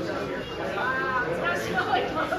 closed. It's not really closed.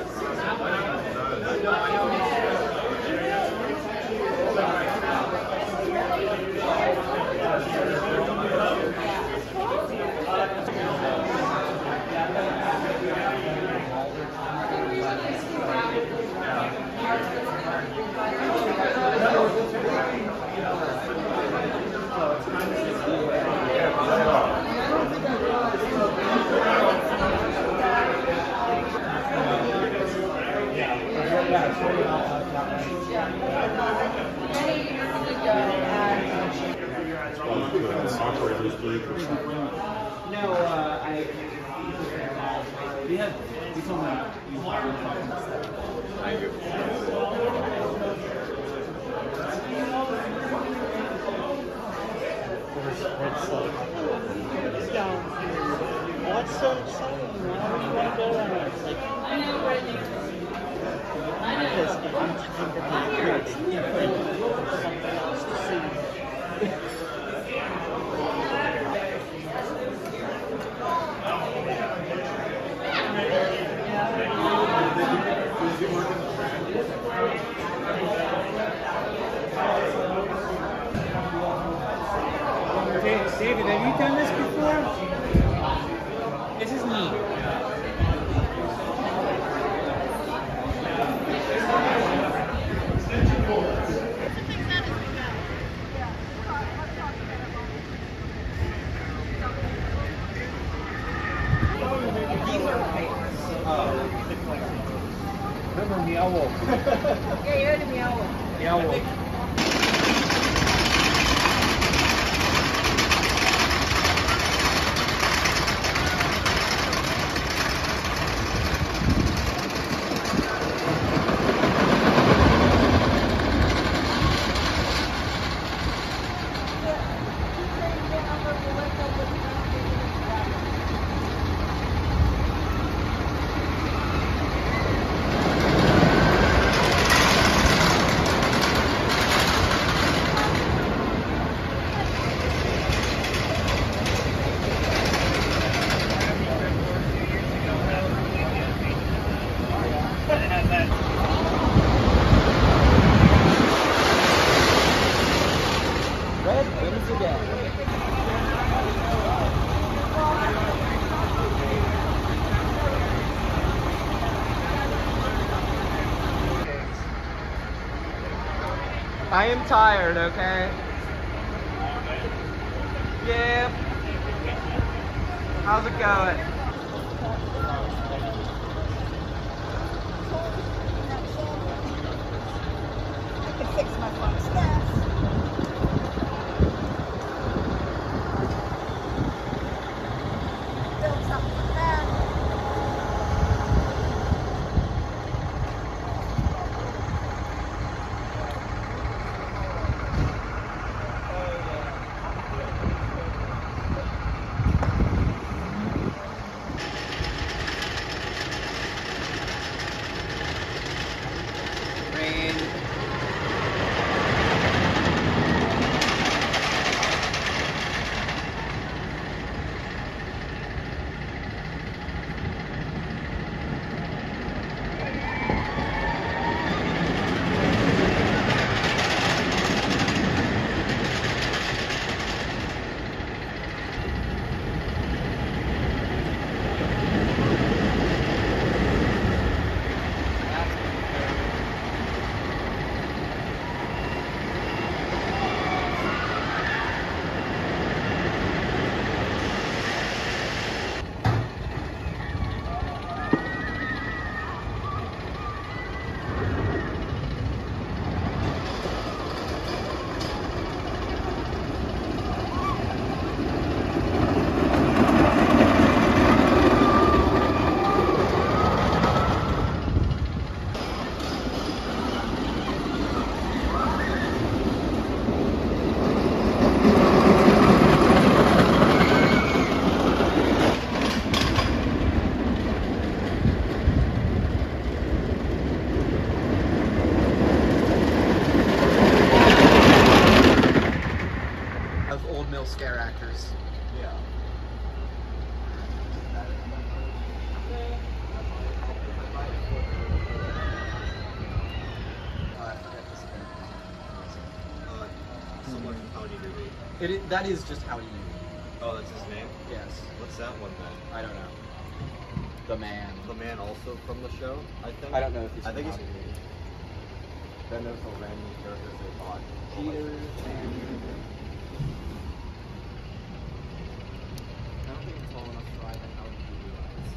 What's so exciting? Why do you want to go there? It's like, I know where you are. I know. Because I'm here. Something else to see. David, have you done this before? This is neat. Remember Meow Wolf. Yeah, you heard of Meow Wolf. Meow Wolf. I am tired, okay? Yep. How's it going? I can fix my phone stats. Build something. That is just how you. Oh, that's his name? Yes. What's that one then? I don't know. The Man. The Man also from the show, I think? I don't know if he's from the show. Then there's the random characters they bought. Cheaters and... I don't think it's tall enough to ride that out of the lights.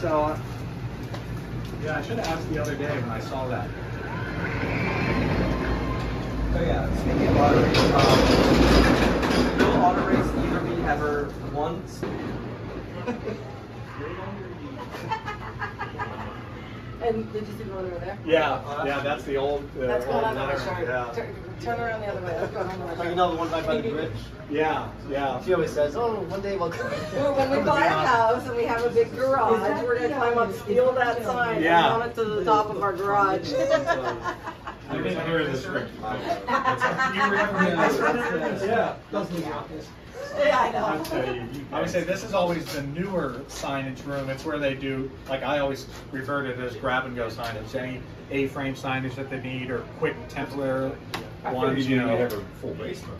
So, yeah, I should have asked the other day when I saw that. So yeah, speaking of auto race, will auto race either be ever once? And did you see the one over there? Yeah, yeah, that's the old. That's going on the side. Yeah. Turn around the other way. That's going on the other side. Like another one by the bridge. Yeah, yeah. She always says, "Oh, one day we'll." Well, when we buy a house and we have a big garage, we're gonna climb up, steal that sign, and mount it to the top of our garage. I didn't hear the script. Yeah, doesn't happen. Yeah, I know. I would say this is always the newer signage room. It's where they do, like I always refer to it as grab-and-go signage. Any A-frame signage that they need or quick temporary ones, you know. Have a full basement.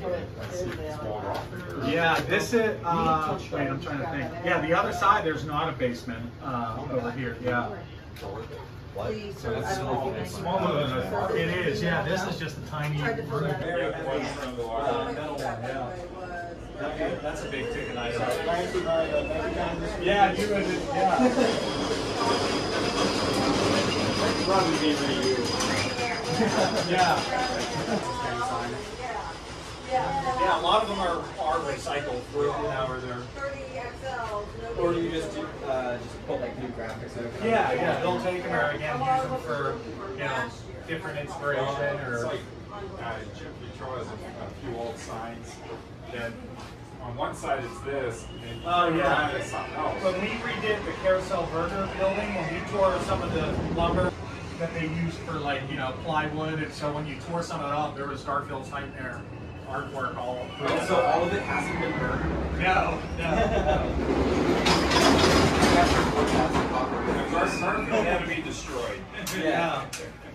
Yeah, this is, wait, I'm trying to think. Yeah, the other side, there's not a basement over here, yeah. What? So it's smaller. Smaller than that. It is, yeah. This is just a tiny. That's a big ticket item. Yeah, you would. Yeah. Probably be reused. Yeah. Yeah, a lot of them are recycled through or they're 30XL. Or you just put like new graphics over them. Yeah, yeah, they'll take them or again use them for, you know, different inspiration or. It's like Jeffrey Troy has a few old signs that on one side it's this and oh yeah, it's something else. When we redid the Carousel Burger building, when we tore some of the lumber that they used for like, you know, plywood, and so when you tore some of it up, there was Starfield's nightmare artwork all through. Oh, so all of it hasn't been burned? No, no, no. Starfield had to be destroyed. Yeah.